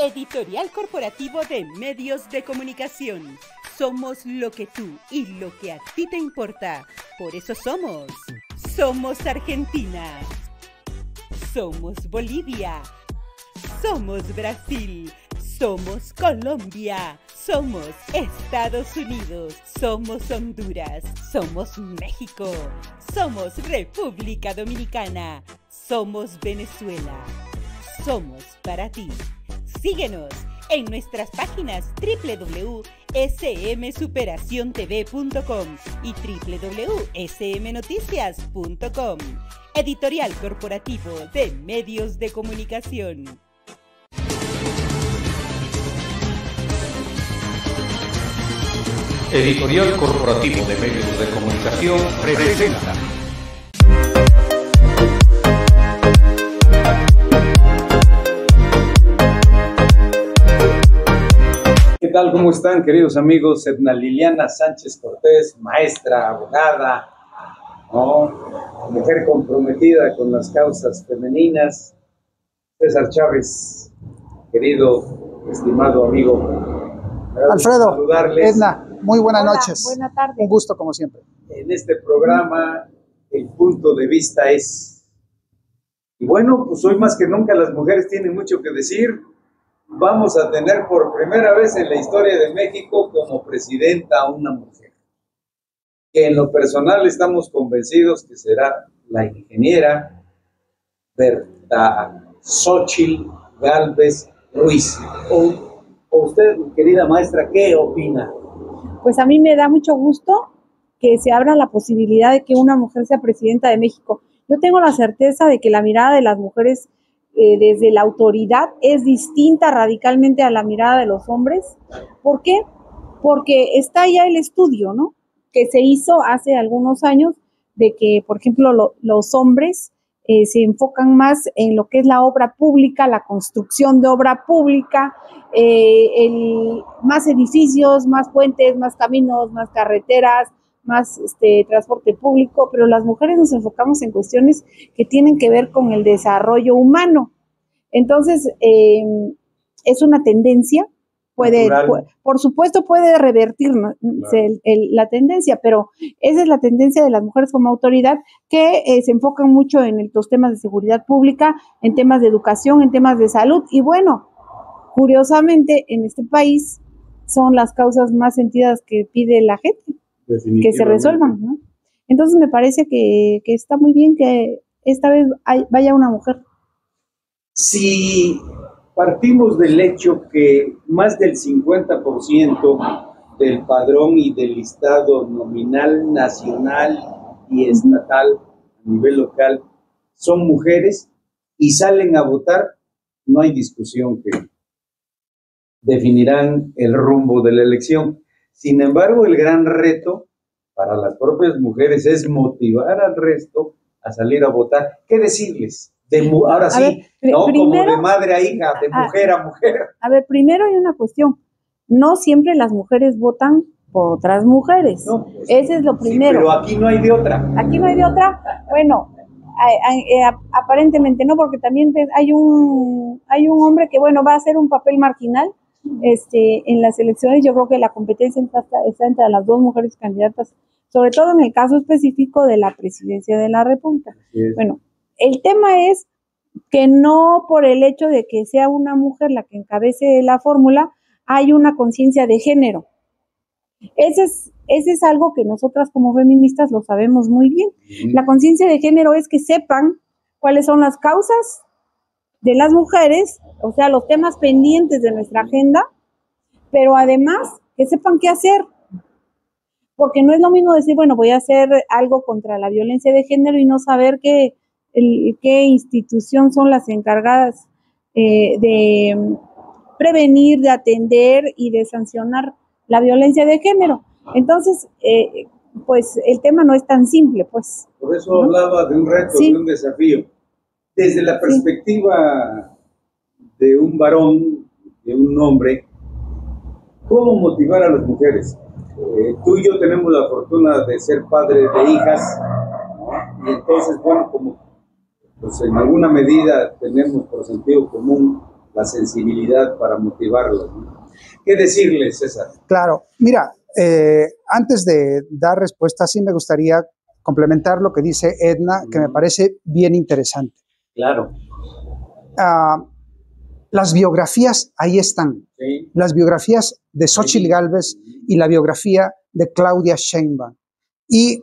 Editorial Corporativo de Medios de Comunicación. Somos lo que tú y lo que a ti te importa. Por eso somos. Somos Argentina. Somos Bolivia. Somos Brasil. Somos Colombia. Somos Estados Unidos. Somos Honduras. Somos México. Somos República Dominicana. Somos Venezuela. Somos para ti. Síguenos en nuestras páginas www.smsuperaciontv.com y www.smnoticias.com. Editorial Corporativo de Medios de Comunicación. Editorial Corporativo de Medios de Comunicación presenta. ¿Qué tal? ¿Cómo están, queridos amigos? Edna Liliana Sánchez Cortés, maestra, abogada, ¿no? Mujer comprometida con las causas femeninas. César Chávez, querido, estimado amigo. Alfredo, saludarles. Edna. Muy buenas noches. Buenas tardes. Un gusto, como siempre. En este programa, el punto de vista es... Y bueno, pues hoy más que nunca las mujeres tienen mucho que decir. Vamos a tener por primera vez en la historia de México como presidenta a una mujer. Que en lo personal estamos convencidos que será la ingeniera Xóchitl Gálvez Ruiz. O usted, querida maestra, ¿qué opina? Pues a mí me da mucho gusto que se abra la posibilidad de que una mujer sea presidenta de México. Yo tengo la certeza de que la mirada de las mujeres desde la autoridad es distinta radicalmente a la mirada de los hombres. ¿Por qué? Porque está ya el estudio, ¿no?, que se hizo hace algunos años de que, por ejemplo, los hombres se enfocan más en lo que es la obra pública, la construcción de obra pública, más edificios, más puentes, más caminos, más carreteras, más transporte público, pero las mujeres nos enfocamos en cuestiones que tienen que ver con el desarrollo humano. Entonces, es una tendencia, por supuesto puede revertir, ¿no?, la tendencia, pero esa es la tendencia de las mujeres como autoridad, que se enfocan mucho en los temas de seguridad pública, en temas de educación, en temas de salud, y bueno, curiosamente en este país son las causas más sentidas que pide la gente, que se resuelvan, ¿no? Entonces me parece que está muy bien que esta vez vaya una mujer. Sí. Partimos del hecho que más del 50% del padrón y del listado nominal, nacional y estatal a nivel local son mujeres y salen a votar, no hay discusión que definirán el rumbo de la elección. Sin embargo, el gran reto para las propias mujeres es motivar al resto a salir a votar. ¿Qué decirles? Ahora sí, ver, no primero, como de madre a hija, de mujer a mujer. A ver, primero hay una cuestión. No siempre las mujeres votan por otras mujeres. No, pues, ese es lo primero. Sí, pero aquí no hay de otra. Aquí no hay de otra. Bueno, aparentemente no, porque también hay un hombre que, bueno, va a hacer un papel marginal en las elecciones. Yo creo que la competencia está entre las dos mujeres candidatas, sobre todo en el caso específico de la presidencia de la República. Bueno. El tema es que no por el hecho de que sea una mujer la que encabece la fórmula, hay una conciencia de género. Ese es algo que nosotras como feministas lo sabemos muy bien. La conciencia de género es que sepan cuáles son las causas de las mujeres, o sea, los temas pendientes de nuestra agenda, pero además que sepan qué hacer. Porque no es lo mismo decir, bueno, voy a hacer algo contra la violencia de género y no saber qué institución son las encargadas de prevenir, de atender y de sancionar la violencia de género. Entonces, pues el tema no es tan simple, pues. Por eso, ¿no?, hablaba de un reto, sí, de un desafío. Desde la perspectiva, sí, de un varón, de un hombre, ¿cómo motivar a las mujeres? Tú y yo tenemos la fortuna de ser padres de hijas, y entonces, bueno, como pues en alguna medida tenemos por sentido común la sensibilidad para motivarlo, ¿no? ¿Qué decirle, César? Claro, mira, antes de dar respuesta, sí me gustaría complementar lo que dice Edna, que me parece bien interesante. Claro. Las biografías ahí están. Sí. Las biografías de Xóchitl Gálvez y la biografía de Claudia Sheinbaum. Y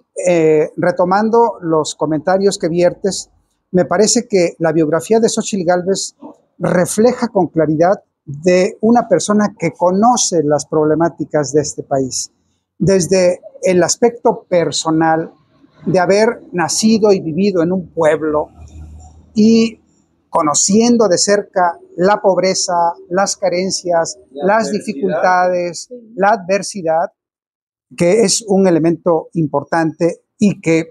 retomando los comentarios que viertes, me parece que la biografía de Xóchitl Gálvez refleja con claridad de una persona que conoce las problemáticas de este país, desde el aspecto personal de haber nacido y vivido en un pueblo y conociendo de cerca la pobreza, las carencias, las dificultades, la adversidad, que es un elemento importante y que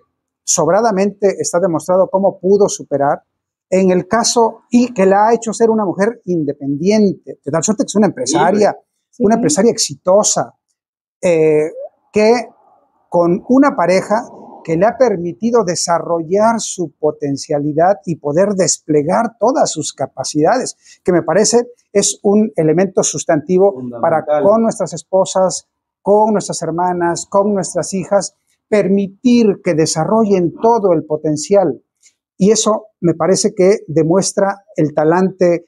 sobradamente está demostrado cómo pudo superar en el caso y que la ha hecho ser una mujer independiente, de tal suerte que es una empresaria, sí, una empresaria exitosa, que con una pareja que le ha permitido desarrollar su potencialidad y poder desplegar todas sus capacidades, que me parece es un elemento sustantivo para con nuestras esposas, con nuestras hermanas, con nuestras hijas, permitir que desarrollen todo el potencial. Y eso me parece que demuestra el talante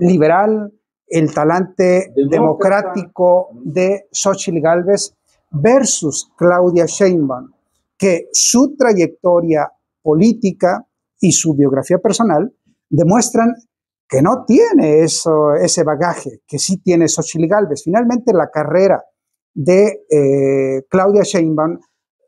liberal, el talante democrático de Xóchitl Gálvez versus Claudia Sheinbaum, que su trayectoria política y su biografía personal demuestran que no tiene ese bagaje que sí tiene Xóchitl Gálvez. Finalmente, la carrera de Claudia Sheinbaum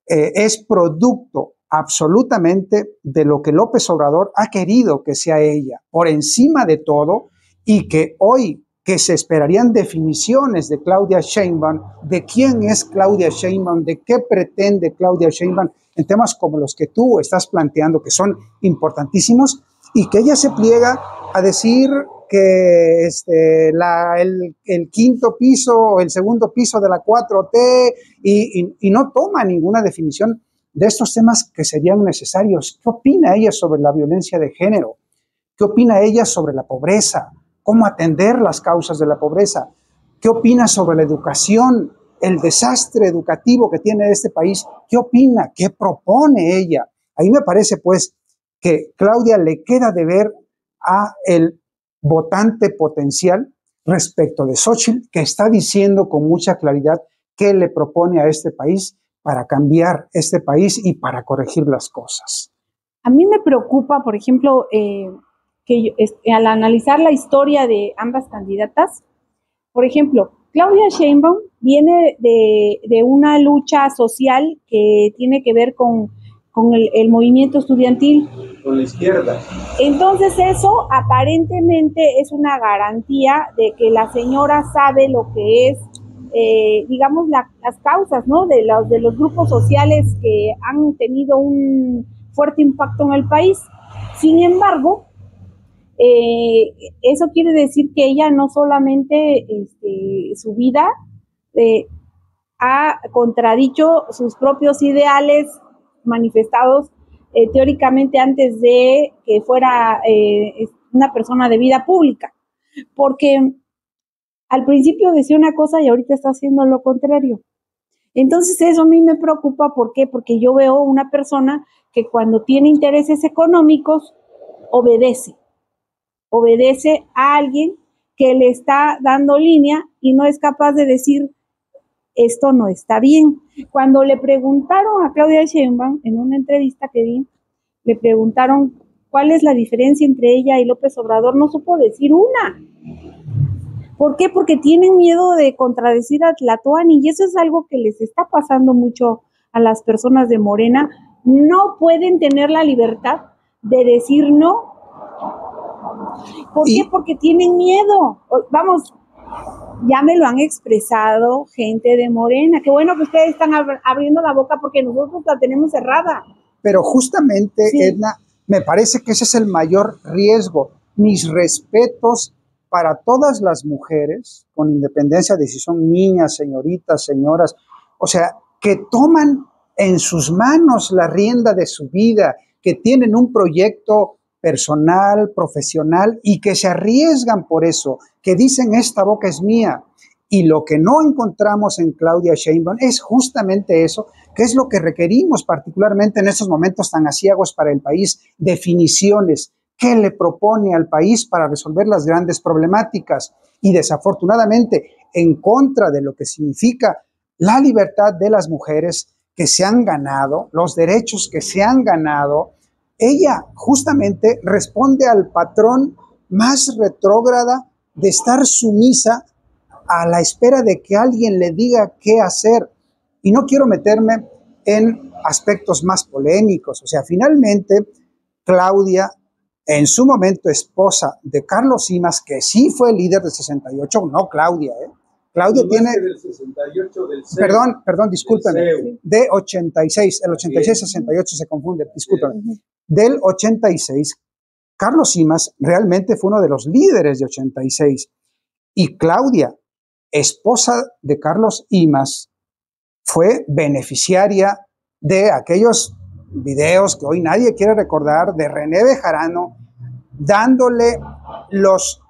es producto absolutamente de lo que López Obrador ha querido que sea ella, por encima de todo, y que hoy que se esperarían definiciones de Claudia Sheinbaum, de quién es Claudia Sheinbaum, de qué pretende Claudia Sheinbaum, en temas como los que tú estás planteando, que son importantísimos, y que ella se pliega a decir que el quinto piso, el segundo piso de la 4T, y no toma ninguna definición de estos temas que serían necesarios. ¿Qué opina ella sobre la violencia de género? ¿Qué opina ella sobre la pobreza? ¿Cómo atender las causas de la pobreza? ¿Qué opina sobre la educación? El desastre educativo que tiene este país. ¿Qué opina? ¿Qué propone ella? Ahí me parece, pues, que Claudia le queda de ver a el votante potencial respecto de Xóchitl, que está diciendo con mucha claridad qué le propone a este país para cambiar este país y para corregir las cosas. A mí me preocupa, por ejemplo, al analizar la historia de ambas candidatas, por ejemplo, Claudia Sheinbaum viene de una lucha social que tiene que ver con el movimiento estudiantil. Con la izquierda. Entonces eso aparentemente es una garantía de que la señora sabe lo que es, digamos, las causas, ¿no?, de los grupos sociales que han tenido un fuerte impacto en el país. Sin embargo, eso quiere decir que ella no solamente su vida ha contradicho sus propios ideales manifestados teóricamente antes de que fuera una persona de vida pública, porque al principio decía una cosa y ahorita está haciendo lo contrario. Entonces eso a mí me preocupa. ¿Por qué? Porque yo veo una persona que cuando tiene intereses económicos obedece a alguien que le está dando línea y no es capaz de decir esto no está bien. Cuando le preguntaron a Claudia Sheinbaum, en una entrevista que vi, le preguntaron cuál es la diferencia entre ella y López Obrador, no supo decir una. ¿Por qué? Porque tienen miedo de contradecir a Tlatoani, y eso es algo que les está pasando mucho a las personas de Morena. No pueden tener la libertad de decir no. ¿Por qué? Porque tienen miedo. Vamos, ya me lo han expresado gente de Morena. Qué bueno que ustedes están abriendo la boca porque nosotros la tenemos cerrada. Pero justamente, sí, Edna, me parece que ese es el mayor riesgo. Mis respetos para todas las mujeres, con independencia de si son niñas, señoritas, señoras, o sea, que toman en sus manos la rienda de su vida, que tienen un proyecto personal, profesional, y que se arriesgan por eso, que dicen esta boca es mía. Y lo que no encontramos en Claudia Sheinbaum es justamente eso, que es lo que requerimos particularmente en estos momentos tan aciagos para el país, definiciones, qué le propone al país para resolver las grandes problemáticas. Y desafortunadamente, en contra de lo que significa la libertad de las mujeres que se han ganado, los derechos que se han ganado, ella justamente responde al patrón más retrógrada de estar sumisa a la espera de que alguien le diga qué hacer. Y no quiero meterme en aspectos más polémicos. O sea, finalmente, Claudia, en su momento esposa de Carlos Ímaz, que sí fue líder del 68, no Claudia, Claudia no tiene... Del 68, del 6, perdón, discúlpame, de 86, el 86-68 se confunde, discúlpame. Bien. Del 86, Carlos Ímaz realmente fue uno de los líderes de 86, y Claudia, esposa de Carlos Ímaz, fue beneficiaria de aquellos videos que hoy nadie quiere recordar, de René Bejarano, dándole los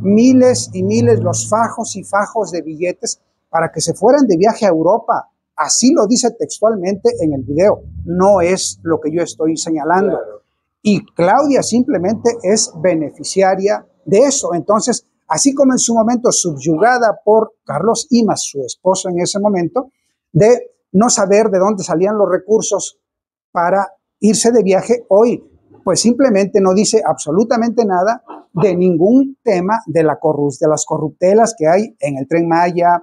miles y miles, los fajos y fajos de billetes para que se fueran de viaje a Europa. Así lo dice textualmente en el video. No es lo que yo estoy señalando. Claro. Y Claudia simplemente es beneficiaria de eso. Entonces, así como en su momento subyugada por Carlos Ímaz, su esposo en ese momento, de no saber de dónde salían los recursos para irse de viaje, hoy pues simplemente no dice absolutamente nada de ningún tema de las corruptelas que hay en el Tren Maya,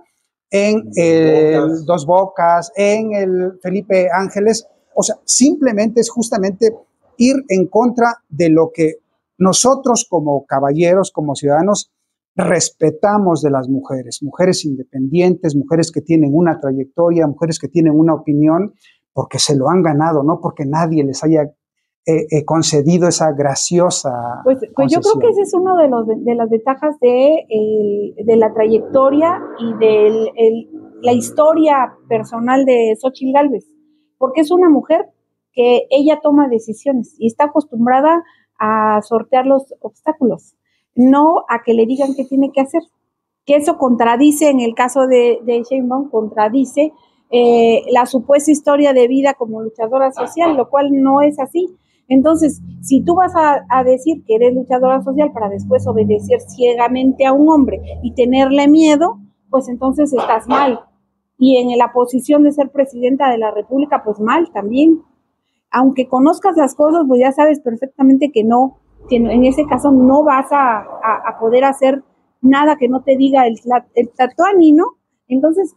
en el Dos Bocas, en el Felipe Ángeles. O sea, simplemente es justamente ir en contra de lo que nosotros como caballeros, como ciudadanos, respetamos de las mujeres, mujeres independientes, mujeres que tienen una trayectoria, mujeres que tienen una opinión, porque se lo han ganado, no porque nadie les haya concedido esa graciosa pues yo creo que ese es uno de los de las ventajas de la trayectoria y de la historia personal de Xóchitl Gálvez, porque es una mujer que ella toma decisiones y está acostumbrada a sortear los obstáculos, no a que le digan qué tiene que hacer, que eso contradice, en el caso de Sheinbaum, contradice la supuesta historia de vida como luchadora social, lo cual no es así. Entonces, si tú vas a decir que eres luchadora social para después obedecer ciegamente a un hombre y tenerle miedo, pues entonces estás mal. Y en la posición de ser presidenta de la República, pues mal también. Aunque conozcas las cosas, pues ya sabes perfectamente que no, que en ese caso no vas a poder hacer nada que no te diga el tatuani, ¿no? Entonces,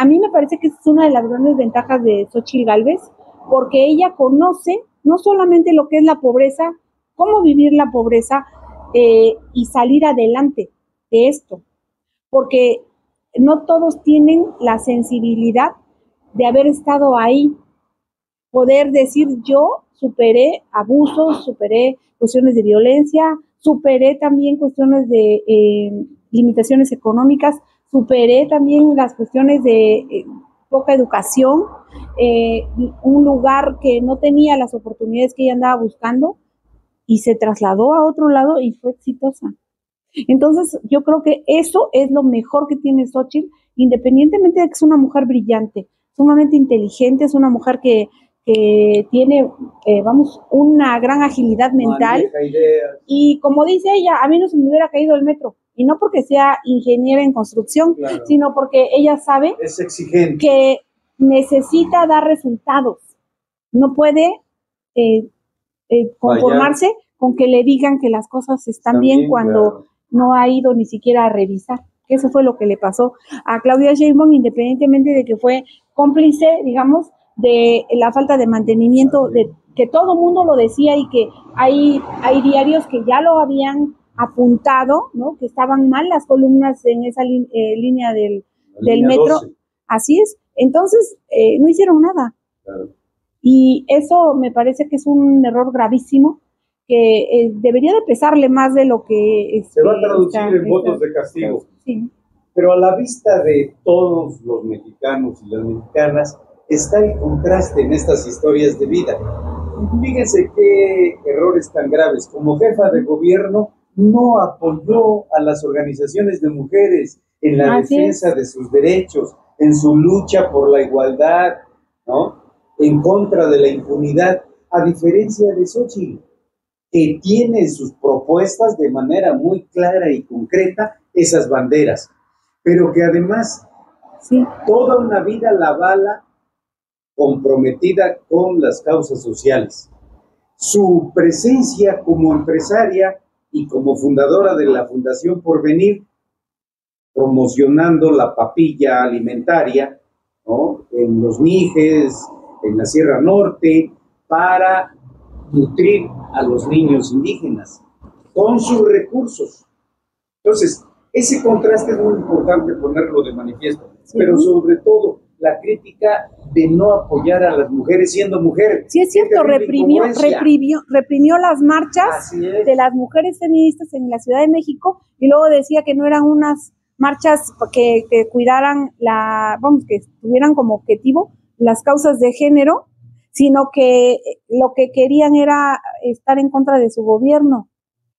a mí me parece que es una de las grandes ventajas de Xóchitl Gálvez, porque ella conoce no solamente lo que es la pobreza, cómo vivir la pobreza y salir adelante de esto, porque no todos tienen la sensibilidad de haber estado ahí, poder decir yo superé abusos, superé cuestiones de violencia, superé también cuestiones de limitaciones económicas, superé también las cuestiones de poca educación, un lugar que no tenía las oportunidades que ella andaba buscando y se trasladó a otro lado y fue exitosa. Entonces yo creo que eso es lo mejor que tiene Xóchitl, independientemente de que es una mujer brillante, sumamente inteligente, es una mujer que tiene, vamos, una gran agilidad mental. Y como dice ella, a mí no se me hubiera caído el metro. Y no porque sea ingeniera en construcción, claro, sino porque ella sabe que necesita dar resultados. No puede conformarse con que le digan que las cosas están bien cuando no ha ido ni siquiera a revisar. Eso fue lo que le pasó a Claudia Sheinbaum, independientemente de que fue cómplice, digamos, de la falta de mantenimiento, de que todo mundo lo decía y que hay diarios que ya lo habían apuntado, ¿no? Que estaban mal las columnas en esa línea del línea metro. 12. Así es. Entonces, no hicieron nada. Claro. Y eso me parece que es un error gravísimo que debería de pesarle más de lo que... Se va a traducir en votos de castigo. Sí. Pero a la vista de todos los mexicanos y las mexicanas está el contraste en estas historias de vida. Y fíjense qué errores tan graves. Como jefa de gobierno no apoyó a las organizaciones de mujeres en la defensa de sus derechos, en su lucha por la igualdad, ¿no?, en contra de la impunidad, a diferencia de Xóchitl, que tiene sus propuestas de manera muy clara y concreta, esas banderas, pero que además toda una vida la avala comprometida con las causas sociales. Su presencia como empresaria y como fundadora de la Fundación Porvenir, promocionando la papilla alimentaria, ¿no?, en los Mijes, en la Sierra Norte, para nutrir a los niños indígenas con sus recursos. Entonces, ese contraste es muy importante ponerlo de manifiesto, pero sobre todo la crítica de no apoyar a las mujeres siendo mujeres. Sí, es cierto, reprimió las marchas de las mujeres feministas en la Ciudad de México, y luego decía que no eran unas marchas que cuidaran la, vamos, que tuvieran como objetivo las causas de género, sino que lo que querían era estar en contra de su gobierno.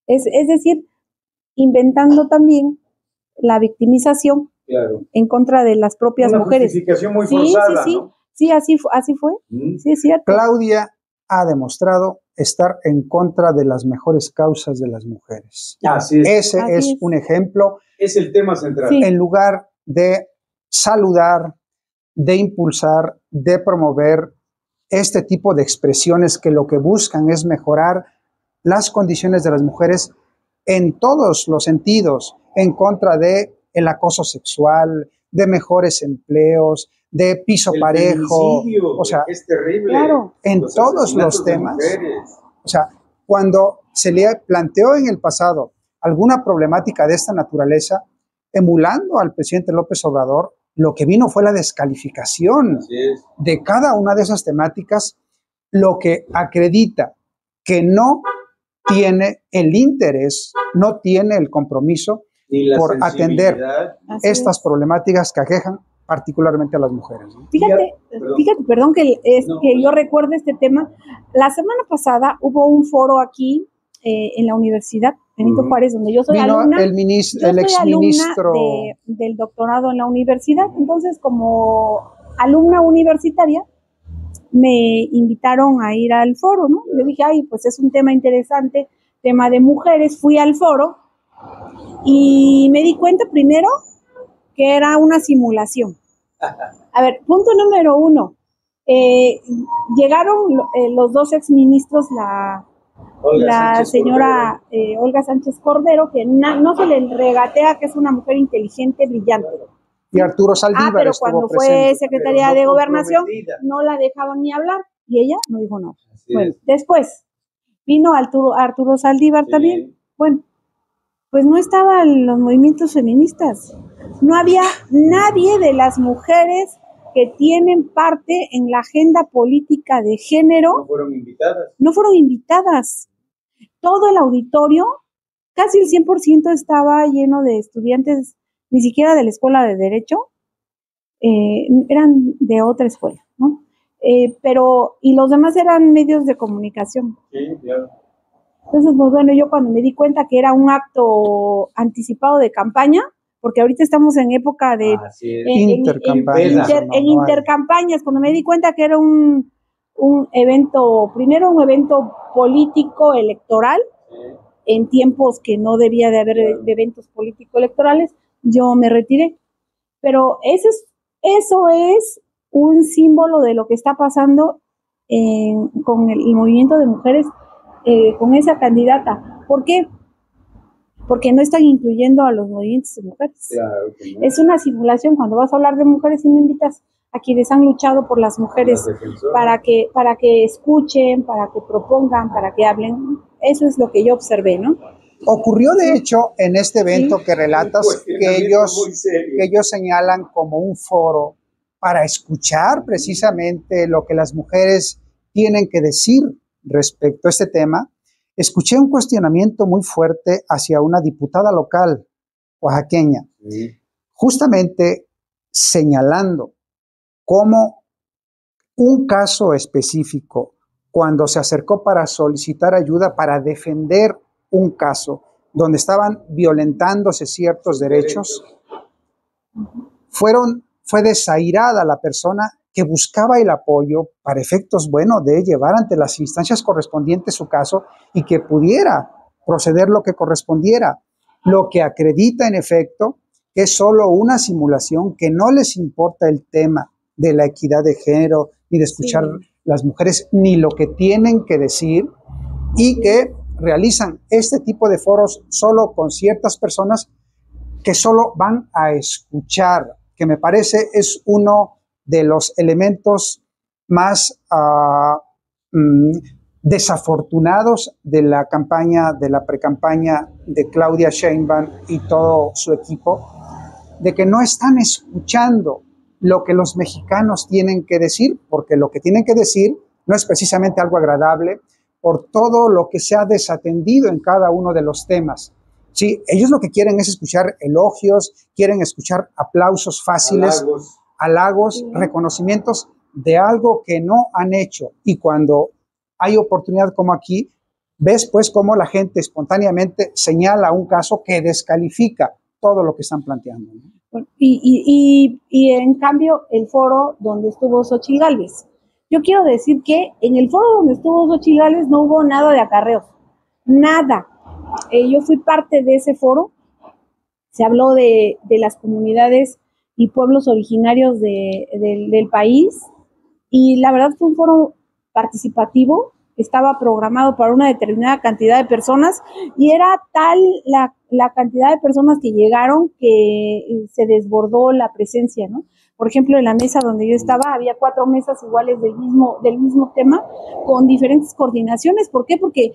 Es decir, inventando también la victimización en contra de las propias mujeres. Una justificación muy forzada, ¿no? Sí, así fue. Sí, es cierto. Claudia ha demostrado estar en contra de las mejores causas de las mujeres. Así es. Ese es un ejemplo. Es el tema central. Sí. En lugar de saludar, de impulsar, de promover este tipo de expresiones que lo que buscan es mejorar las condiciones de las mujeres en todos los sentidos, en contra de el acoso sexual, de mejores empleos, de piso parejo, o sea, es terrible. Claro, en todos los temas. O sea, cuando se le planteó en el pasado alguna problemática de esta naturaleza, emulando al presidente López Obrador, lo que vino fue la descalificación de cada una de esas temáticas, lo que acredita que no tiene el interés, no tiene el compromiso por atender estas problemáticas que aquejan particularmente a las mujeres. Fíjate, perdón que yo recuerde este tema. La semana pasada hubo un foro aquí en la universidad Benito Juárez, donde yo soy alumna, el exministro del doctorado en la universidad. Entonces, como alumna universitaria, me invitaron a ir al foro, ¿no? Yo dije, ay, pues es un tema interesante, tema de mujeres. Fui al foro y me di cuenta primero que era una simulación. A ver, punto número uno, llegaron los dos exministros, la señora Olga Sánchez Cordero, que no se le regatea que es una mujer inteligente, brillante. Y Arturo Saldívar. Pero cuando fue secretaria de Gobernación no la dejaban ni hablar, y ella no dijo nada. Bueno, después vino Arturo Saldívar también. Bueno, pues no estaban los movimientos feministas. No había nadie de las mujeres que tienen parte en la agenda política de género. No fueron invitadas. No fueron invitadas. Todo el auditorio, casi el 100% estaba lleno de estudiantes, ni siquiera de la escuela de Derecho, eran de otra escuela, ¿no? Y los demás eran medios de comunicación. Sí, claro. Entonces, pues bueno, yo cuando me di cuenta que era un acto anticipado de campaña, porque ahorita estamos en época de intercampañas, cuando me di cuenta que era un evento, primero un evento político electoral, en tiempos que no debía de haber eventos político electorales, yo me retiré. Pero eso es un símbolo de lo que está pasando con el movimiento de mujeres, con esa candidata. ¿Por qué? Porque no están incluyendo a los movimientos de mujeres. Claro que no. Es una simulación. Cuando vas a hablar de mujeres y me invitas a quienes han luchado por las mujeres, para que escuchen, para que propongan, para que hablen. Eso es lo que yo observé, ¿no? Ocurrió, de hecho, en este evento que relatas, pues, que ellos señalan como un foro para escuchar precisamente lo que las mujeres tienen que decir respecto a este tema. Escuché un cuestionamiento muy fuerte hacia una diputada local oaxaqueña, justamente señalando cómo un caso específico, cuando se acercó para solicitar ayuda para defender un caso donde estaban violentándose ciertos derechos, fue desairada la persona que buscaba el apoyo para efectos, bueno, de llevar ante las instancias correspondientes su caso y que pudiera proceder lo que correspondiera, lo que acredita en efecto que es solo una simulación, que no les importa el tema de la equidad de género, ni de escuchar las mujeres, ni lo que tienen que decir, y que realizan este tipo de foros solo con ciertas personas que solo van a escuchar, que me parece es uno de los elementos más desafortunados de la campaña, de la precampaña de Claudia Sheinbaum y todo su equipo, de que no están escuchando lo que los mexicanos tienen que decir, porque lo que tienen que decir no es precisamente algo agradable por todo lo que se ha desatendido en cada uno de los temas. Sí, ellos lo que quieren es escuchar elogios, quieren escuchar aplausos fáciles, halagos, reconocimientos de algo que no han hecho. Y cuando hay oportunidad como aquí, ves pues cómo la gente espontáneamente señala un caso que descalifica todo lo que están planteando, ¿no? Y en cambio el foro donde estuvo Xóchitl Gálvez, yo quiero decir que en el foro donde estuvo Xóchitl Gálvez no hubo nada de acarreos, nada. Yo fui parte de ese foro, se habló de las comunidades y pueblos originarios del país, y la verdad fue un foro participativo, estaba programado para una determinada cantidad de personas y era tal la cantidad de personas que llegaron que se desbordó la presencia, ¿no? Por ejemplo, en la mesa donde yo estaba había 4 mesas iguales del mismo tema con diferentes coordinaciones. ¿Por qué? Porque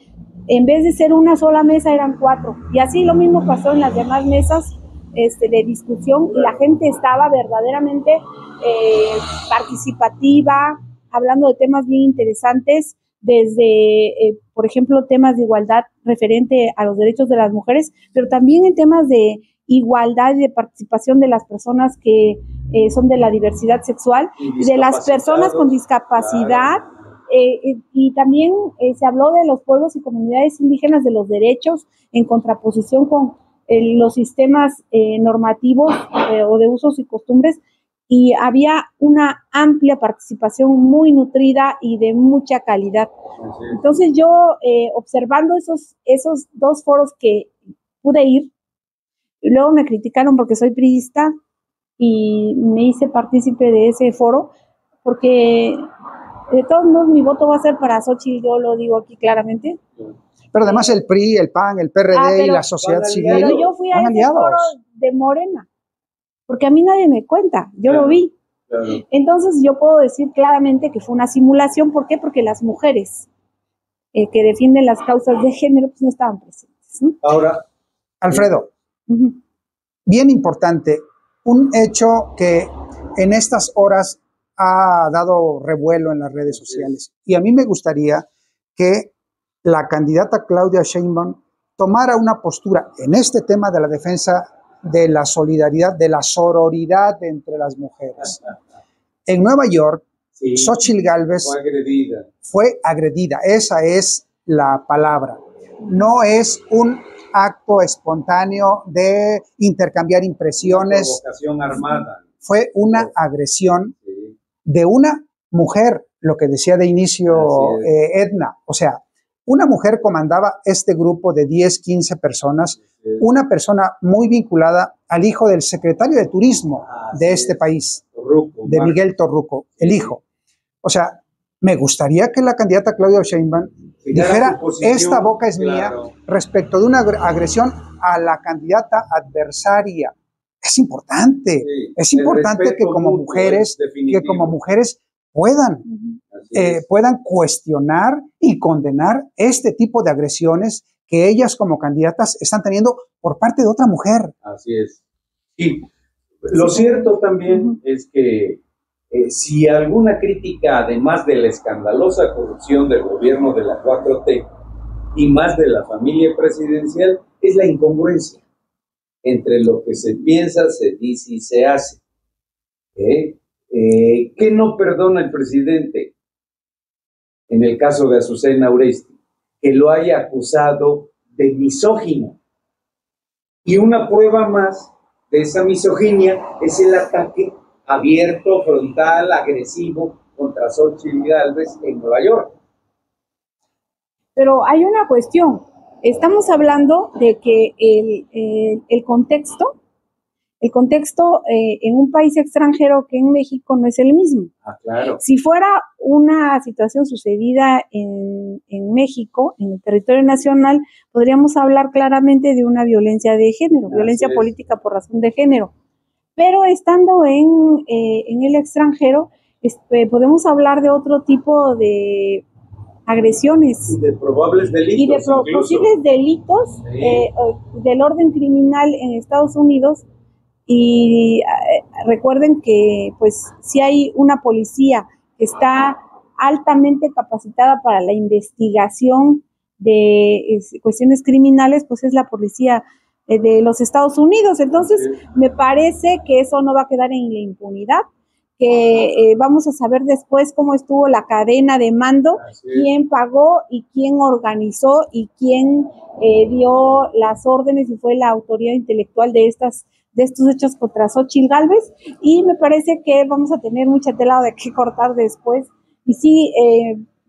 en vez de ser una sola mesa eran 4, y así lo mismo pasó en las demás mesas de discusión, y la gente estaba verdaderamente participativa, hablando de temas bien interesantes, desde, por ejemplo, temas de igualdad referente a los derechos de las mujeres, pero también en temas de igualdad y de participación de las personas que son de la diversidad sexual, de las personas con discapacidad, claro. Y también se habló de los pueblos y comunidades indígenas, de los derechos en contraposición con los sistemas normativos o de usos y costumbres, y había una amplia participación muy nutrida y de mucha calidad. Entonces yo, observando esos 2 foros que pude ir, luego me criticaron porque soy priista y me hice partícipe de ese foro, porque de todos modos mi voto va a ser para Xóchitl, yo lo digo aquí claramente. Pero además el PRI, el PAN, el PRD y la sociedad civil. Pero yo fui a ese foro de Morena, porque a mí nadie me cuenta, yo lo vi. Claro. Entonces yo puedo decir claramente que fue una simulación. ¿Por qué? Porque las mujeres que defienden las causas de género pues no estaban presentes, ¿no? Ahora, Alfredo, bien importante, un hecho que en estas horas ha dado revuelo en las redes sociales, y a mí me gustaría que la candidata Claudia Sheinbaum tomara una postura en este tema de la defensa de la solidaridad, de la sororidad entre las mujeres. En Nueva York, Xóchitl Gálvez fue agredida. Esa es la palabra. No es un acto espontáneo de intercambiar impresiones. Provocación armada. Fue una agresión de una mujer, lo que decía de inicio Edna. O sea, una mujer comandaba este grupo de 10, 15 personas, una persona muy vinculada al hijo del secretario de Turismo de este país, de Miguel Torruco, el hijo. O sea, me gustaría que la candidata Claudia Sheinbaum dijera, esta boca es mía, respecto de una agresión a la candidata adversaria. Es importante, es importante que como mujeres puedan cuestionar y condenar este tipo de agresiones que ellas como candidatas están teniendo por parte de otra mujer. Así es. Y lo cierto también es que si alguna crítica, además de la escandalosa corrupción del gobierno de la 4T y más de la familia presidencial, es la incongruencia entre lo que se piensa, se dice y se hace. ¿Qué no perdona el presidente? en el caso de Azucena Uresti, que lo haya acusado de misógino. Y una prueba más de esa misoginia es el ataque abierto, frontal, agresivo contra Xóchitl Gálvez en Nueva York. Pero hay una cuestión. Estamos hablando de que el contexto en un país extranjero que en México no es el mismo. Ah, claro. Si fuera una situación sucedida en México, en el territorio nacional, podríamos hablar claramente de una violencia de género, violencia política por razón de género. Pero estando en el extranjero, podemos hablar de otro tipo de agresiones. Y de probables delitos. Y de posibles delitos, sí, del orden criminal en Estados Unidos. Y recuerden que, pues, si hay una policía que está altamente capacitada para la investigación de cuestiones criminales, pues es la policía de los Estados Unidos. Entonces, me parece que eso no va a quedar en la impunidad, que vamos a saber después cómo estuvo la cadena de mando, quién pagó y quién organizó y quién dio las órdenes y fue la autoría intelectual de estos hechos contra Xóchitl Gálvez, y me parece que vamos a tener mucha tela de qué cortar después. Y sí,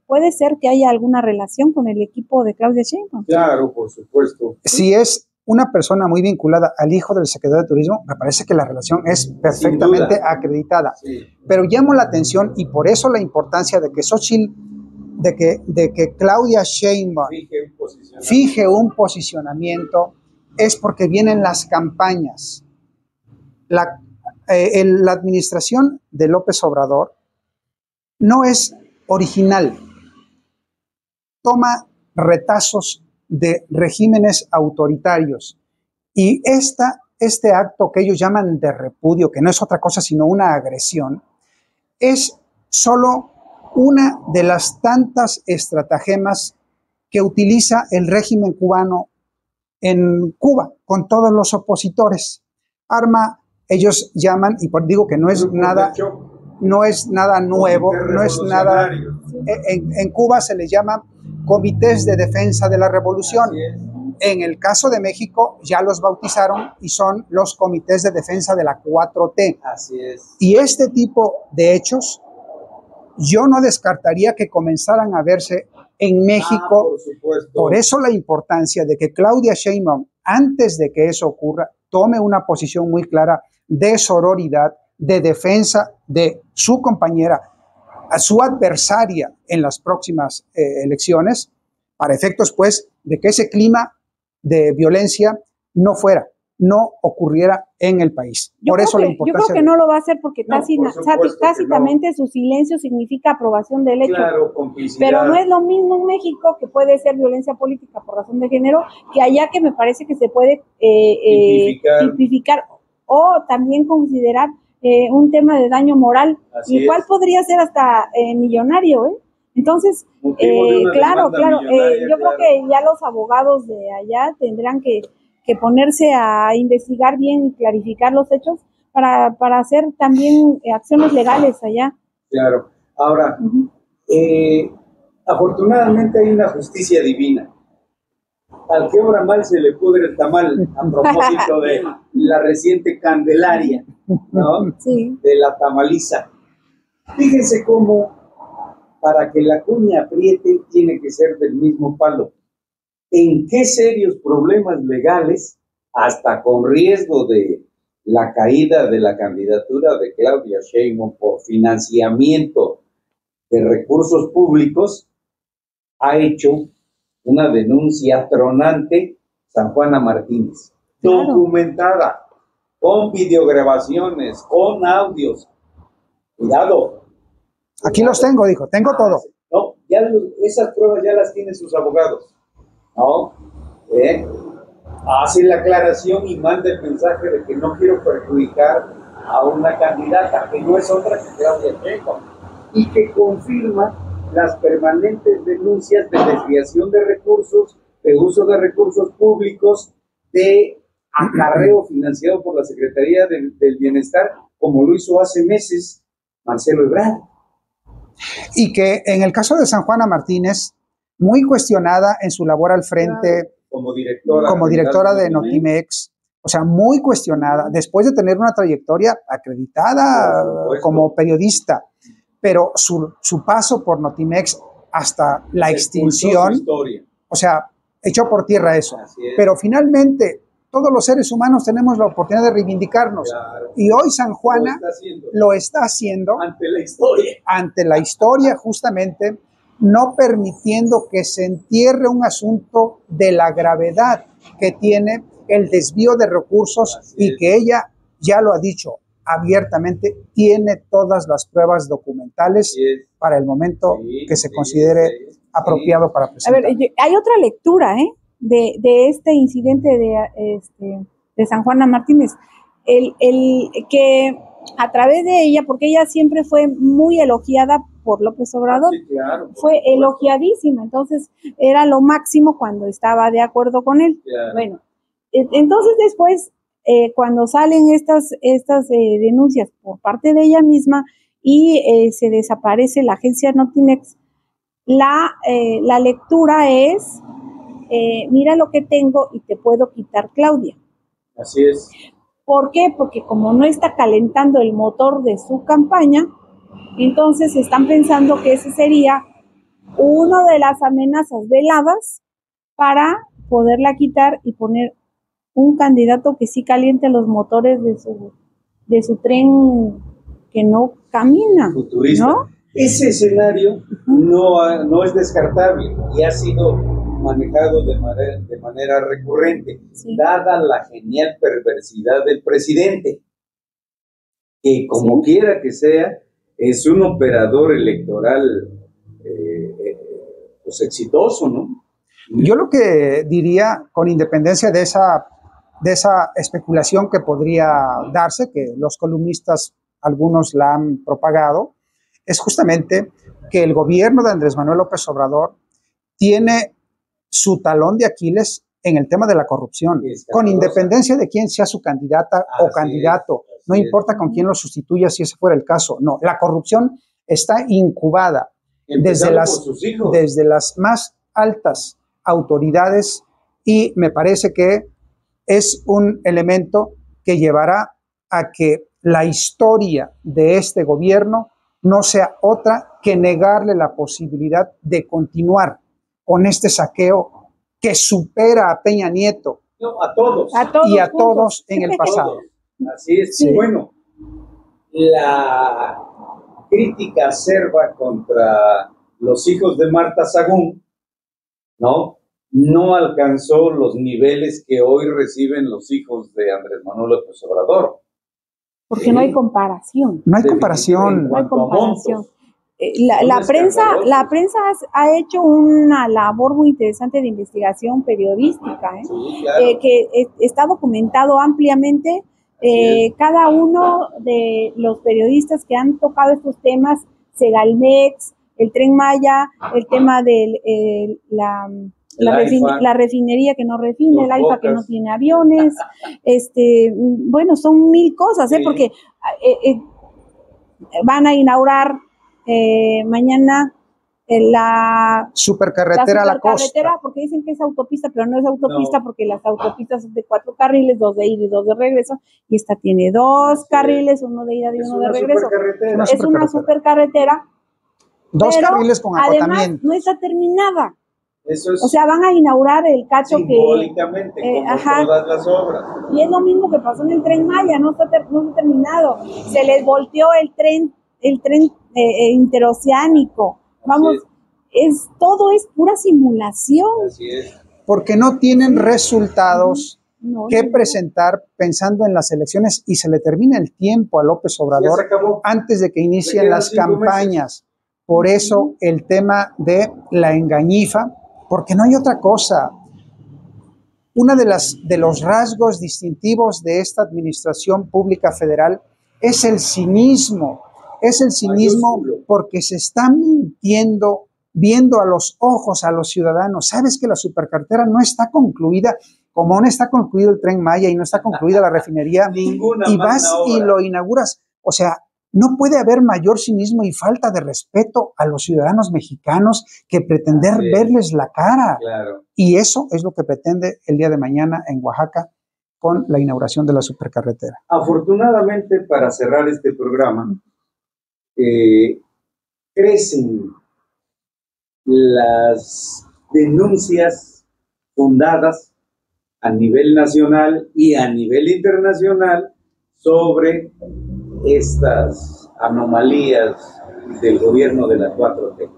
puede ser que haya alguna relación con el equipo de Claudia Sheinbaum. Claro, por supuesto. Si es una persona muy vinculada al hijo del secretario de Turismo, me parece que la relación es perfectamente acreditada. Sí. Pero llamo la atención, y por eso la importancia de que Claudia Sheinbaum fije un posicionamiento, es porque vienen las campañas. La administración de López Obrador no es original. Toma retazos de regímenes autoritarios. Y este acto que ellos llaman de repudio, que no es otra cosa sino una agresión, es solo una de las tantas estratagemas que utiliza el régimen cubano en Cuba con todos los opositores. Arma, ellos llaman, y digo que no es nada nuevo, no es nada. En Cuba se les llama comités de defensa de la revolución. En el caso de México ya los bautizaron y son los comités de defensa de la 4T. Así es. Y este tipo de hechos yo no descartaría que comenzaran a verse en México. Por eso la importancia de que Claudia Sheinbaum, antes de que eso ocurra, tome una posición muy clara de sororidad, de defensa de su compañera, a su adversaria en las próximas elecciones, para efectos, pues, de que ese clima de violencia no ocurriera en el país. Por eso la importancia. Yo creo que no lo va a hacer porque tácitamente su silencio significa aprobación del hecho. Claro, complicidad. Pero no es lo mismo en México, que puede ser violencia política por razón de género, que allá, que me parece que se puede tipificar o también considerar un tema de daño moral, igual podría ser hasta millonario, ¿eh? Entonces, claro, yo creo que ya los abogados de allá tendrán que ponerse a investigar bien y clarificar los hechos para hacer también acciones legales allá. Claro. Ahora, afortunadamente hay una justicia divina. Al que obra mal se le pudre el tamal, a propósito de la reciente Candelaria, ¿no? Sí. De la tamaliza. Fíjense cómo, para que la cuña apriete, tiene que ser del mismo palo. ¿En qué serios problemas legales, hasta con riesgo de la caída de la candidatura de Claudia Sheinbaum por financiamiento de recursos públicos, ha hecho una denuncia tronante Sanjuana Martínez, documentada, con videograbaciones, con audios? Cuidado. Aquí los tengo, dijo, tengo todo. No, ya esas pruebas ya las tienen sus abogados, ¿no? Hace la aclaración y manda el mensaje de que no quiero perjudicar a una candidata, que no es otra que Claudia Sheinbaum, y que confirma las permanentes denuncias de desviación de recursos, de uso de recursos públicos, de acarreo financiado por la Secretaría del Bienestar, como lo hizo hace meses Marcelo Ebrard. Y que en el caso de Sanjuana Martínez, muy cuestionada en su labor al frente como directora de Notimex, o sea, muy cuestionada, después de tener una trayectoria acreditada como periodista, pero su paso por Notimex hasta la extinción, o sea, echó por tierra eso. Pero finalmente, todos los seres humanos tenemos la oportunidad de reivindicarnos. Claro. Y hoy Sanjuana lo está haciendo ante la historia justamente, no permitiendo que se entierre un asunto de la gravedad que tiene el desvío de recursos. Así es. Que ella ya lo ha dicho abiertamente, tiene todas las pruebas documentales para el momento que se considere apropiado para presentar. A ver, hay otra lectura de este incidente de Sanjuana Martínez, que a través de ella, porque ella siempre fue muy elogiada por López Obrador, fue elogiadísima, entonces era lo máximo cuando estaba de acuerdo con él. Claro. Bueno, entonces después, cuando salen estas denuncias por parte de ella misma y se desaparece la agencia Notimex, la lectura es, mira lo que tengo y te puedo quitar, Claudia. Así es. ¿Por qué? Porque como no está calentando el motor de su campaña, entonces están pensando que ese sería una de las amenazas veladas para poderla quitar y poner un candidato que sí caliente los motores de su tren que no camina. Futurista. ¿No? Ese escenario no es descartable y ha sido manejado de manera recurrente, sí, dada la genial perversidad del presidente, que como quiera que sea, es un operador electoral pues exitoso, ¿no? Yo lo que diría, con independencia de esa especulación que podría darse, que los columnistas, algunos la han propagado, es justamente que el gobierno de Andrés Manuel López Obrador tiene su talón de Aquiles en el tema de la corrupción, con independencia de quién sea su candidata o candidato, no importa con quién lo sustituya si ese fuera el caso. No, la corrupción está incubada desde las más altas autoridades y me parece que es un elemento que llevará a que la historia de este gobierno no sea otra que negarle la posibilidad de continuar con este saqueo que supera a Peña Nieto a todos en el pasado. Así es. Sí. Bueno, la crítica acerba contra los hijos de Marta Sagún, ¿no?, no alcanzó los niveles que hoy reciben los hijos de Andrés Manuel López Obrador. Porque no hay comparación. No hay comparación. No hay comparación. La prensa ha hecho una labor muy interesante de investigación periodística, sí, claro, que está documentado ampliamente. Cada uno de los periodistas que han tocado estos temas, Segalmex, el Tren Maya, el tema de la refinería que no refina, el AIFA que no tiene aviones, bueno, son 1000 cosas, porque van a inaugurar mañana la supercarretera a la costa, porque dicen que es autopista, pero no es autopista, porque las autopistas son de 4 carriles, 2 de ida y 2 de regreso, y esta tiene 2 carriles, uno de ida y uno de regreso. Es una supercarretera. 2 carriles con acotamiento. Además, no está terminada. Eso es, o sea, van a inaugurar el cacho simbólicamente, como todas las obras. Y es lo mismo que pasó en el Tren Maya, no está terminado. Se les volteó el tren interoceánico. Vamos, todo es pura simulación. Así es. Porque no tienen resultados no presentar pensando en las elecciones y se le termina el tiempo a López Obrador antes de que inicien las campañas. Meses. Por eso el tema de la engañifa, porque no hay otra cosa. Uno de los rasgos distintivos de esta administración pública federal es el cinismo. Es el cinismo porque se está mintiendo, viendo a los ojos a los ciudadanos. Sabes que la supercarretera no está concluida, como no está concluido el Tren Maya y no está concluida la refinería, y vas y lo inauguras. O sea, No puede haber mayor cinismo y falta de respeto a los ciudadanos mexicanos que pretender verles la cara. Claro. Y eso es lo que pretende el día de mañana en Oaxaca con la inauguración de la supercarretera. Afortunadamente, para cerrar este programa, crecen las denuncias fundadas a nivel nacional y a nivel internacional sobre estas anomalías del gobierno de la 4T.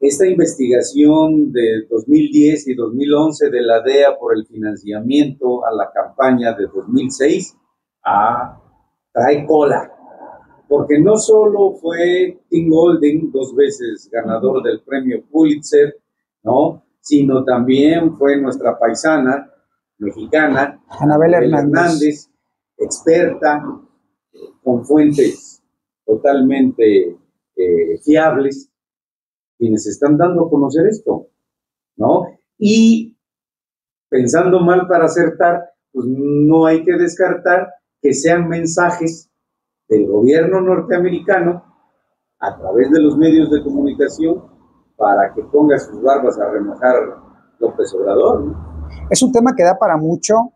Esta investigación de 2010 y 2011 de la DEA por el financiamiento a la campaña de 2006 trae cola, porque no solo fue Tim Golden, 2 veces ganador del premio Pulitzer, ¿no?, sino también fue nuestra paisana mexicana, Anabel Hernández, experta, con fuentes totalmente fiables, quienes están dando a conocer esto, ¿no? Y pensando mal para acertar, pues no hay que descartar que sean mensajes del gobierno norteamericano a través de los medios de comunicación para que ponga sus barbas a remojar López Obrador, ¿no? Es un tema que da para mucho.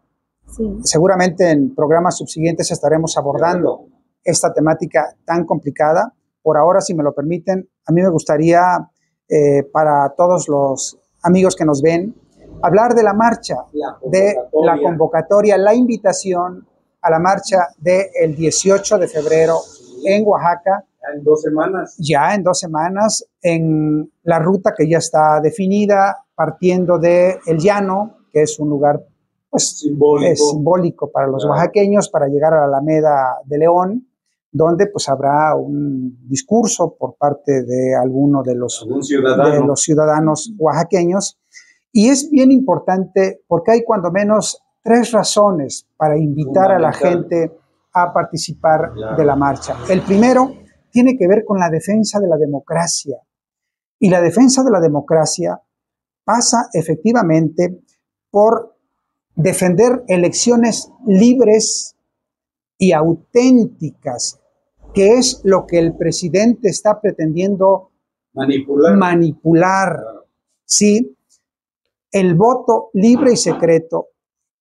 Sí. Seguramente en programas subsiguientes estaremos abordando esta temática tan complicada. Por ahora, si me lo permiten, a mí me gustaría, para todos los amigos que nos ven, hablar de la marcha, de la convocatoria, la invitación a la marcha del 18 de febrero en Oaxaca. Ya en 2 semanas. Ya en 2 semanas, en la ruta que ya está definida, partiendo de El Llano, que es un lugar pues simbólico. Es simbólico para los oaxaqueños, para llegar a la Alameda de León, donde pues habrá un discurso por parte de alguno de los ciudadanos oaxaqueños. Y es bien importante porque hay cuando menos 3 razones para invitar a la gente a participar de la marcha. El primero tiene que ver con la defensa de la democracia. Y la defensa de la democracia pasa efectivamente por defender elecciones libres y auténticas, que es lo que el presidente está pretendiendo manipular. ¿Sí? El voto libre y secreto,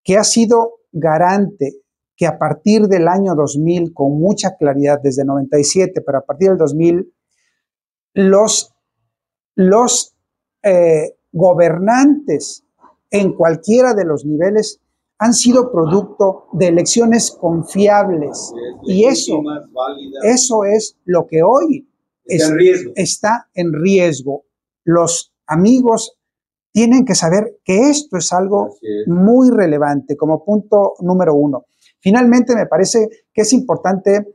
que ha sido garante, que a partir del año 2000, con mucha claridad, desde 97, pero a partir del 2000, los gobernantes en cualquiera de los niveles han sido producto de elecciones confiables. Y eso es lo que hoy está en riesgo. Los amigos tienen que saber que esto es algo muy relevante como punto número 1. Finalmente, me parece que es importante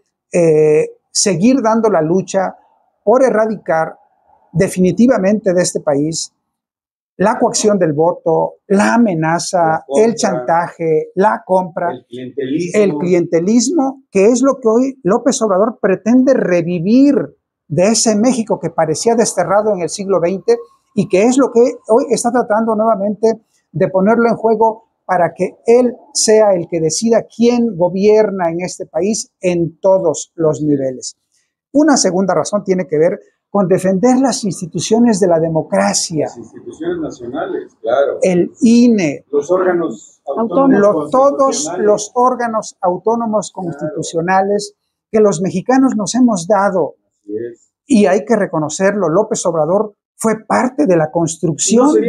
seguir dando la lucha por erradicar definitivamente de este país la coacción del voto, la amenaza, el chantaje, la compra, el clientelismo, que es lo que hoy López Obrador pretende revivir de ese México que parecía desterrado en el siglo XX y que es lo que hoy está tratando nuevamente de ponerlo en juego para que él sea el que decida quién gobierna en este país en todos los niveles. Una segunda razón tiene que ver con defender las instituciones de la democracia. Las instituciones nacionales, claro. El INE. Los órganos autónomos. Todos los órganos autónomos constitucionales que los mexicanos nos hemos dado. Así es. Y hay que reconocerlo, López Obrador fue parte de la construcción de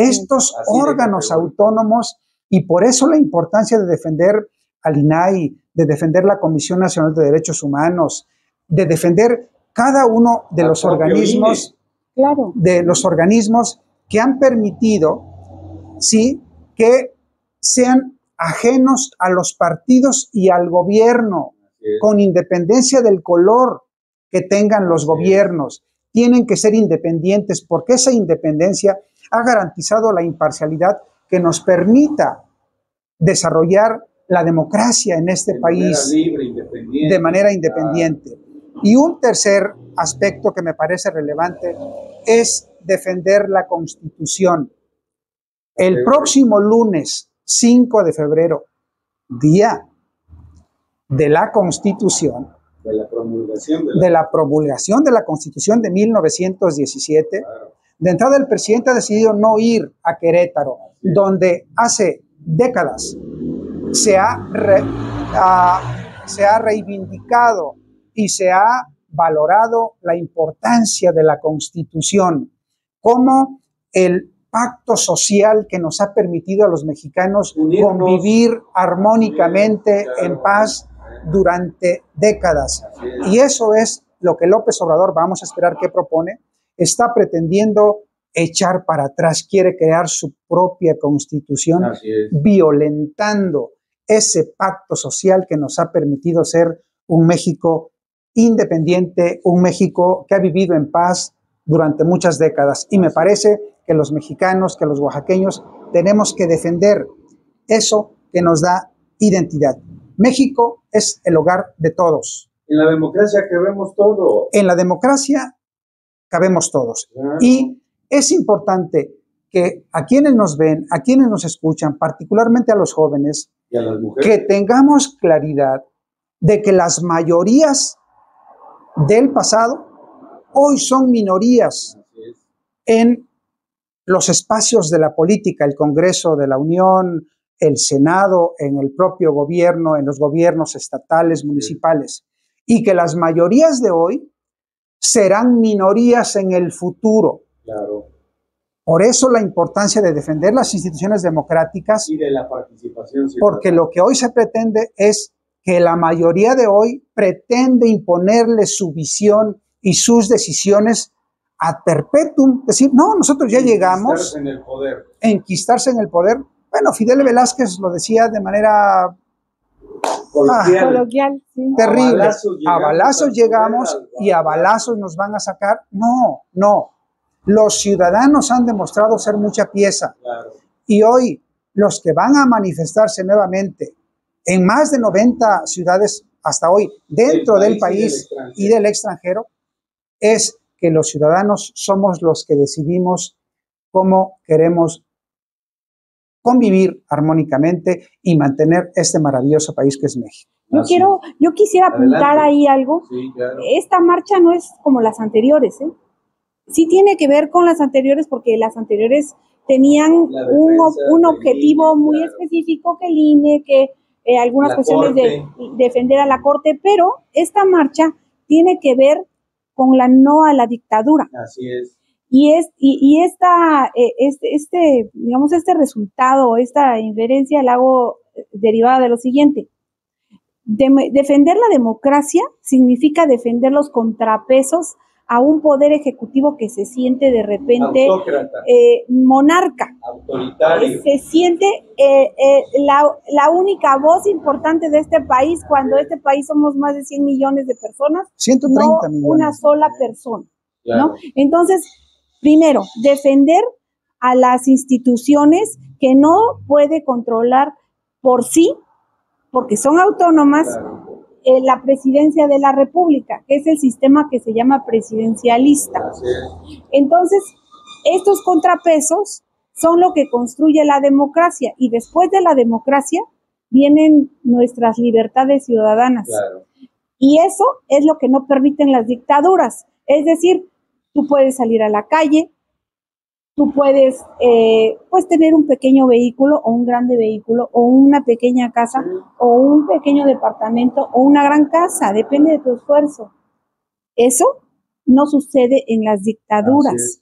estos órganos autónomos, y por eso la importancia de defender al INAI, de defender la Comisión Nacional de Derechos Humanos, de defender cada uno de los organismos, que han permitido, sí, que sean ajenos a los partidos y al gobierno, con independencia del color que tengan los gobiernos. Tienen que ser independientes, porque esa independencia ha garantizado la imparcialidad que nos permita desarrollar la democracia en este país de manera independiente. Y un tercer aspecto que me parece relevante es defender la Constitución. El próximo lunes 5 de febrero, día de la Constitución, de la promulgación de la Constitución de 1917, claro. De entrada el presidente ha decidido no ir a Querétaro, sí, donde hace décadas se ha reivindicado y se ha valorado la importancia de la Constitución como el pacto social que nos ha permitido a los mexicanos unirnos, convivir armónicamente, claro, en paz durante décadas. Es. Y eso es lo que López Obrador, vamos a esperar qué propone, está pretendiendo echar para atrás, quiere crear su propia Constitución, violentando ese pacto social que nos ha permitido ser un México independiente, un México que ha vivido en paz durante muchas décadas. Y me parece que los mexicanos, que los oaxaqueños, tenemos que defender eso que nos da identidad. México es el hogar de todos. En la democracia cabemos todos. En la democracia cabemos todos. Claro. Y es importante que a quienes nos ven, a quienes nos escuchan, particularmente a los jóvenes, y a las mujeres, que tengamos claridad de que las mayorías del pasado hoy son minorías en los espacios de la política, el Congreso de la Unión, el Senado, en el propio gobierno, en los gobiernos estatales, municipales, y que las mayorías de hoy serán minorías en el futuro. Claro. Por eso la importancia de defender las instituciones democráticas y de la participación ciudadana. Porque lo que hoy se pretende es que la mayoría de hoy pretende imponerle su visión y sus decisiones ad perpetuum, decir, no, nosotros ya llegamos. Enquistarse en el poder. Enquistarse en el poder. Bueno, Fidel Velázquez lo decía de manera coloquial, sí, terrible. A balazos llegamos y a balazos nos van a sacar. No, no. Los ciudadanos han demostrado ser mucha pieza. Claro. Y hoy los que van a manifestarse nuevamente en más de 90 ciudades hasta hoy, dentro del país y del extranjero, es que los ciudadanos somos los que decidimos cómo queremos convivir armónicamente y mantener este maravilloso país que es México. Yo quisiera apuntar ahí algo. Sí, claro. Esta marcha no es como las anteriores, ¿eh? Sí tiene que ver con las anteriores, porque las anteriores tenían un objetivo INE, muy, claro, específico, que el INE, que algunas cuestiones de defender a la Corte, pero esta marcha tiene que ver con la no a la dictadura. Así es. Y este resultado, esta inferencia la hago derivada de lo siguiente. Defender la democracia significa defender los contrapesos a un poder ejecutivo que se siente de repente monarca. Autoritario. Se siente la única voz importante de este país, cuando este país somos más de 100 millones de personas, 130 no millones. Una sola persona. Claro. ¿No? Entonces, primero, defender a las instituciones que no puede controlar por sí, porque son autónomas, claro, la presidencia de la República, que es el sistema que se llama presidencialista. Gracias. Entonces, estos contrapesos son lo que construye la democracia, y después de la democracia vienen nuestras libertades ciudadanas. Claro. Y eso es lo que no permiten las dictaduras. Es decir, tú puedes salir a la calle, tú puedes tener un pequeño vehículo o un grande vehículo o una pequeña casa o un pequeño departamento o una gran casa, depende de tu esfuerzo. Eso no sucede en las dictaduras.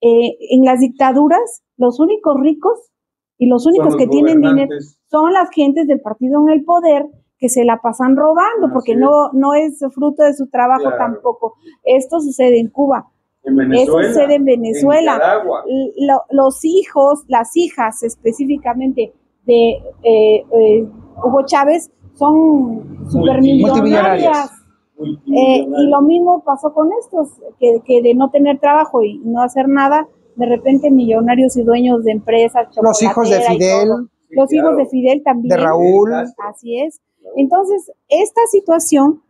En las dictaduras, los únicos ricos y los únicos que tienen dinero son las gentes del partido en el poder, que se la pasan robando, porque no es fruto de su trabajo, claro, tampoco. Esto sucede en Cuba. Eso sucede en Venezuela. En los hijos, las hijas específicamente de Hugo Chávez son supermillonarias. Y lo mismo pasó con estos, que de no tener trabajo y no hacer nada, de repente millonarios y dueños de empresas. Los hijos de Fidel. Los, claro, hijos de Fidel también. De Raúl. Así es. Entonces, esta situación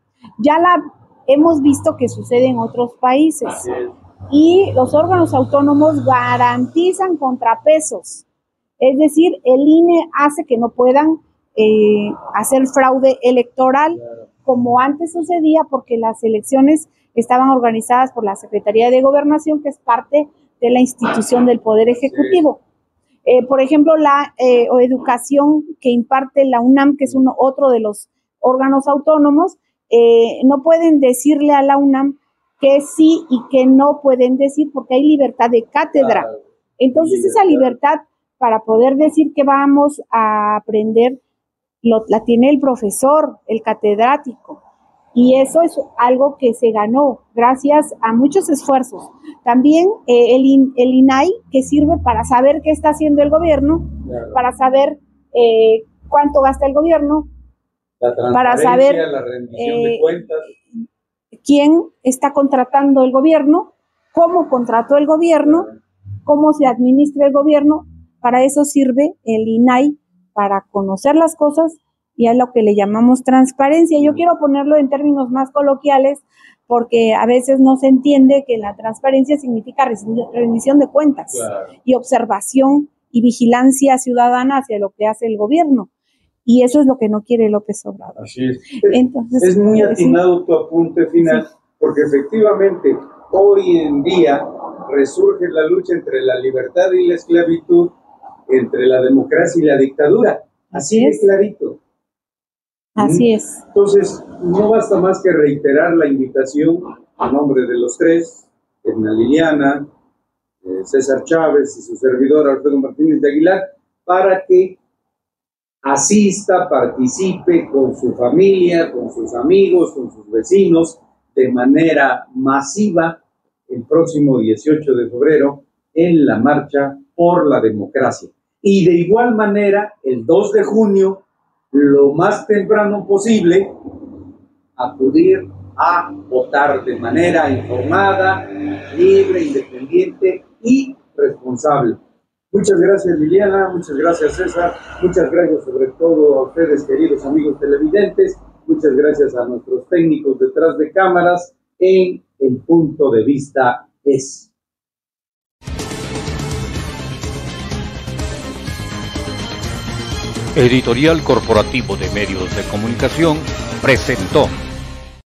ya la hemos visto que sucede en otros países, y los órganos autónomos garantizan contrapesos, es decir, el INE hace que no puedan hacer fraude electoral, como antes sucedía, porque las elecciones estaban organizadas por la Secretaría de Gobernación, que es parte de la institución del Poder Ejecutivo. Por ejemplo, la educación que imparte la UNAM, que es otro de los órganos autónomos, no pueden decirle a la UNAM que sí y que no pueden decir, porque hay libertad de cátedra. Entonces, esa libertad para poder decir que vamos a aprender, la tiene el profesor, el catedrático. Y eso es algo que se ganó gracias a muchos esfuerzos. También el INAI, que sirve para saber qué está haciendo el gobierno, para saber cuánto gasta el gobierno, para saber la rendición de cuentas, quién está contratando el gobierno, cómo contrató el gobierno, cómo se administra el gobierno. Para eso sirve el INAI, para conocer las cosas, y es lo que le llamamos transparencia. Yo quiero ponerlo en términos más coloquiales, porque a veces no se entiende que la transparencia significa rendición de cuentas y observación y vigilancia ciudadana hacia lo que hace el gobierno. Y eso es lo que no quiere López Obrador. Así es. Entonces, es muy atinado tu apunte final, porque efectivamente hoy en día resurge la lucha entre la libertad y la esclavitud, entre la democracia y la dictadura. Así es, clarito. Así es. Entonces, no basta más que reiterar la invitación a nombre de los tres, Edna Liliana, César Chávez y su servidor Alfredo Martínez de Aguilar, para que asista, participe con su familia, con sus amigos, con sus vecinos, de manera masiva el próximo 18 de febrero en la Marcha por la Democracia. Y de igual manera, el 2 de junio, lo más temprano posible, acudir a votar de manera informada, libre, independiente y responsable. Muchas gracias, Liliana, muchas gracias, César, muchas gracias sobre todo a ustedes, queridos amigos televidentes, muchas gracias a nuestros técnicos detrás de cámaras en El Punto de Vista Es. Editorial Corporativo de Medios de Comunicación presentó